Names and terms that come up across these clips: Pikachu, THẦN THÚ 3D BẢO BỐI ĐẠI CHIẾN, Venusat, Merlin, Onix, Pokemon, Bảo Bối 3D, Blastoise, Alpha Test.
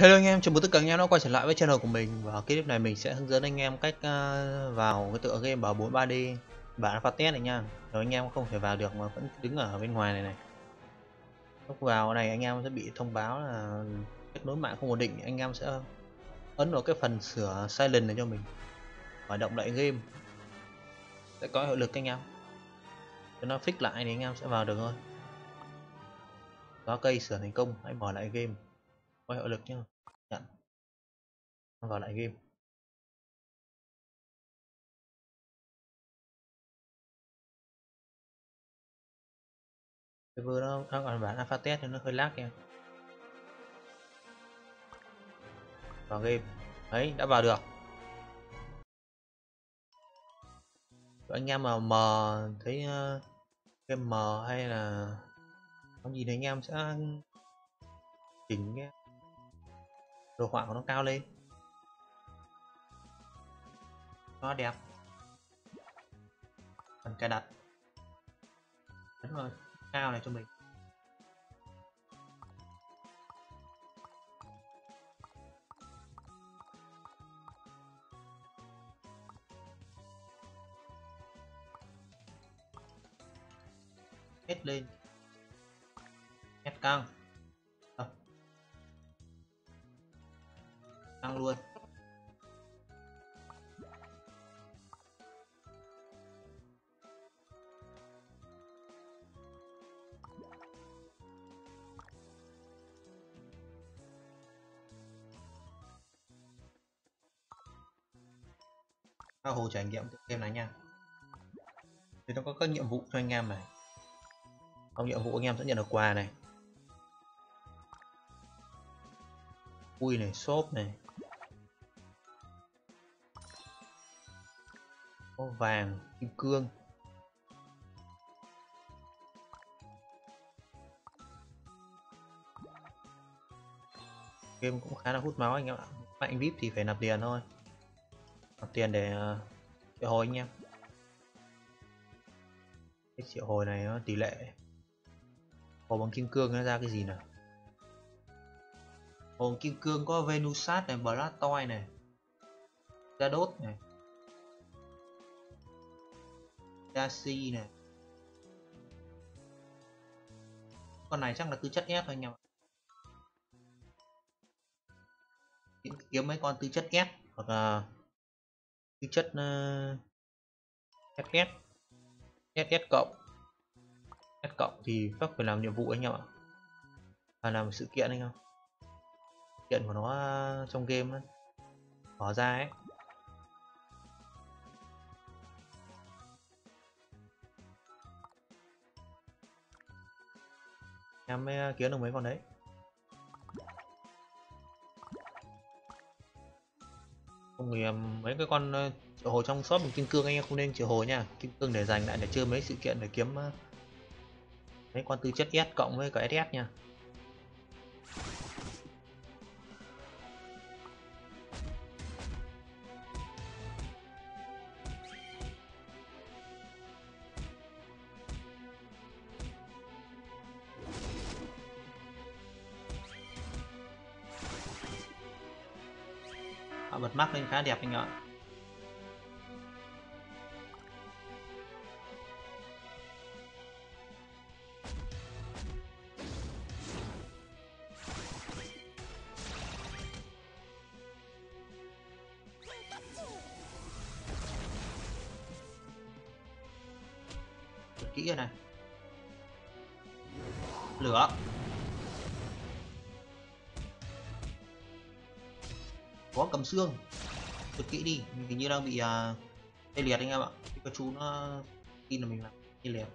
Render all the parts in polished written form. Hello anh em, chào mừng tất cả anh em đã quay trở lại với channel của mình. Và clip này mình sẽ hướng dẫn anh em cách vào cái tựa game Bảo Bối 3D bản alpha test này nha. Nếu anh em không thể vào được mà vẫn đứng ở bên ngoài này lúc vào này anh em sẽ bị thông báo là kết nối mạng không ổn định. Anh em sẽ ấn vào cái phần sửa silent này cho mình, khởi động lại game sẽ có hiệu lực anh em. Nếu nó fix lại thì anh em sẽ vào được thôi. Có cây sửa thành công, hãy mở lại game, có hiệu lực nhé. Nhận vào lại game. Server nó còn bản alpha test nên nó hơi lag nha. Vào game, đấy đã vào được. Rồi anh em mà mờ thấy game mờ hay là không gì thì anh em sẽ chỉnh cái đồ họa của nó cao lên, nó đẹp. Phần cài đặt đúng rồi, cao này cho mình. Hết lên hết căng tăng luôn. Tha hồ trải nghiệm game này nha. Thì nó có các nhiệm vụ cho anh em này. Trong nhiệm vụ anh em sẽ nhận được quà này. Vui này, shop này. Có vàng, kim cương. Game cũng khá là hút máu anh em ạ. Mạnh VIP thì phải nạp tiền thôi. Nạp tiền để triệu hồi anh em. Cái triệu hồi này nó tỷ lệ hồi bằng kim cương nó ra cái gì nào. Hồi kim cương có Venusat này, Blastoise này, Zadot này, Dashi này. Con này chắc là cứ chất ép thôi anh em. Kiếm mấy con tư chất ép hoặc là tư chất SS, SS cộng thì các phải làm nhiệm vụ anh em ạ, và làm sự kiện anh em. Sự kiện của nó trong game đó. Bỏ ra ấy. Em mới kiếm được mấy con đấy. Không thì mấy cái con triệu hồi trong shop bằng kim cương anh em không nên triệu hồi nha. Kim cương để dành lại để chơi mấy sự kiện để kiếm mấy con tư chất S cộng với cả SS nha. Bật mắt lên khá đẹp anh ạ. Kỹ rồi này. Lửa. Có cầm xương, tuyệt kỹ đi, mình hình như đang bị tê liệt anh em ạ. Pikachu nó tin là mình làm tê liệt.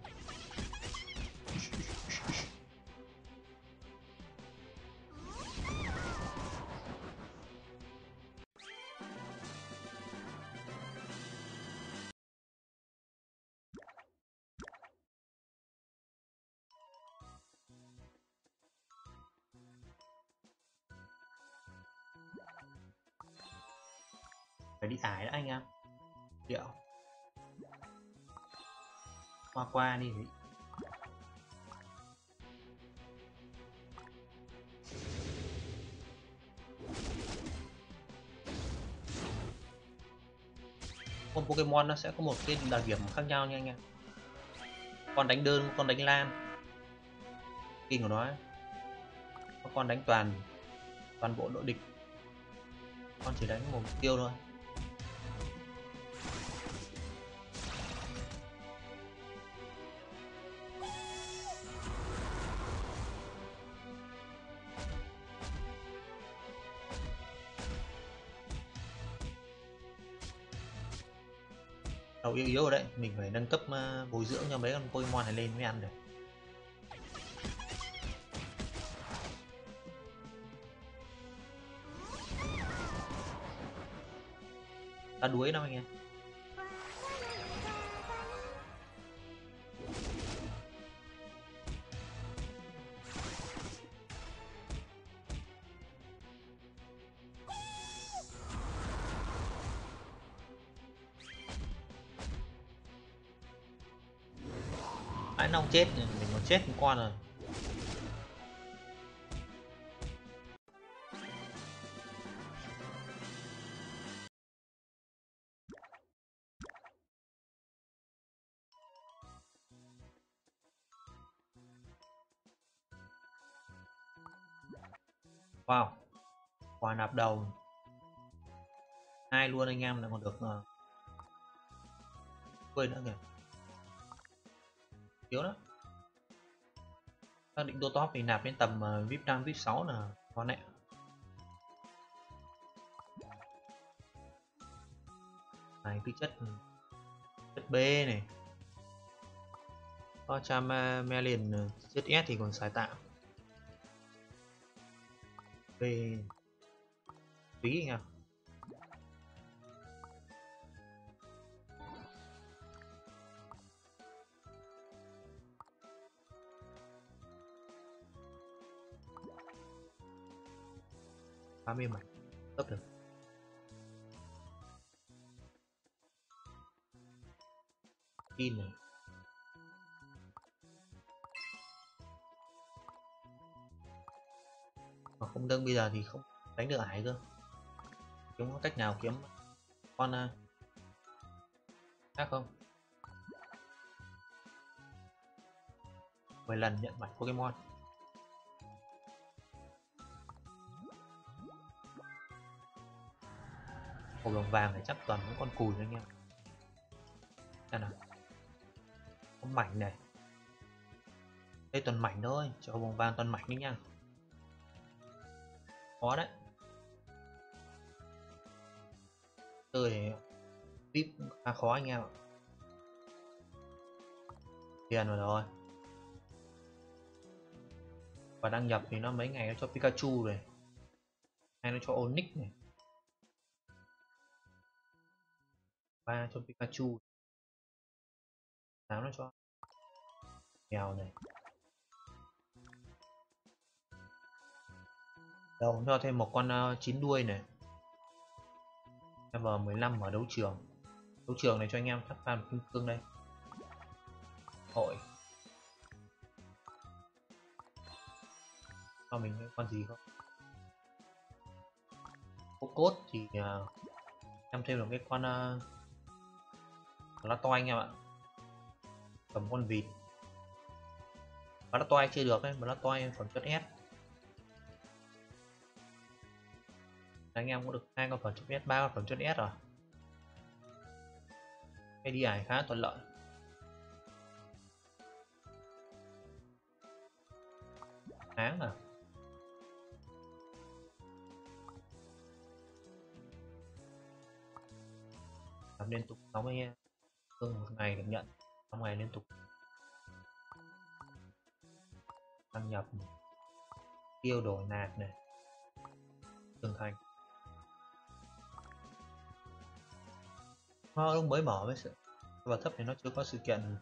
Phải đi ải đã anh em. Điệu qua qua đi. con Pokemon nó sẽ có một cái đặc điểm khác nhau nha anh em. Con đánh đơn, con đánh lan, kinh của nó ấy. Con đánh toàn bộ đội địch, con chỉ đánh một mục tiêu thôi. Đầu yếu rồi đấy, mình phải nâng cấp bồi dưỡng cho mấy con Pokemon này lên mới ăn được. Ta đuối đâu anh em. Nó không chết, mình còn chết một con rồi. Wow, quả nạp đầu 2 luôn anh em, lại còn được quên nữa kìa. Yếu đó. Xác định đô top thì nạp đến tầm VIP 5, VIP 6 là con nẹ. Này cái chất B này. Có trăm Merlin chất S thì còn xài tạm. Về phí nha. Phá mê mẩn, cấp được. Pin này. Mà không nâng bây giờ thì không đánh được ải cơ. Chúng có cách nào kiếm con khác không? 10 lần nhận mặt Pokemon. Hộp đồng vàng này chắc toàn những con cùi thôi anh em. Đây nào, có mảnh này, đây toàn mảnh thôi, cho hộp đồng vàng toàn mảnh đấy nha. Khó đấy. Tôi VIP khá khó anh em ạ. Tiền vào rồi. Và đăng nhập thì nó mấy ngày nó cho Pikachu này, hay nó cho Onix này. 3 cho Pikachu, 8 nó cho mèo này, đầu cho thêm một con 9 đuôi này. M15 ở đấu trường này cho anh em thắp pha kim cương đây. Hội cho mình con gì không có cốt thì em thêm được cái con Blastoise anh em ạ. Cầm con vịt. Blastoise chưa được đấy, Blastoise còn chất S. Anh em cũng được 2 con phần chất S, 3 con phần chất S rồi. Cái đi ải khá thuận lợi. Tháng à. Làm liên tục 60 một ngày được nhận, 6 ngày liên tục. Đăng nhập này. Tiêu đổi nạp này, tường thành. Lúc mới mở với sự và thấp thì nó chưa có sự kiện.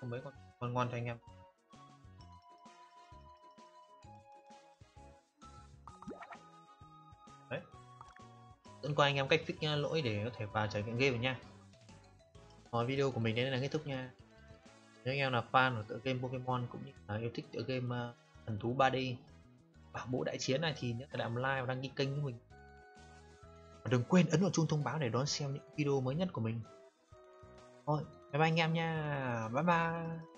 Không mấy con ngon cho anh em. Dẫn qua anh em cách fix lỗi để có thể vào trải nghiệm game nha. Rồi video của mình đến đây là kết thúc nha. Nếu anh em là fan của tựa game Pokemon cũng như là yêu thích tựa game Thần Thú 3D Bảo Bối Đại Chiến này thì nhớ là làm like và đăng ký kênh của mình. Và đừng quên ấn vào chuông thông báo để đón xem những video mới nhất của mình. Thôi, bye bye anh em nha. Bye bye.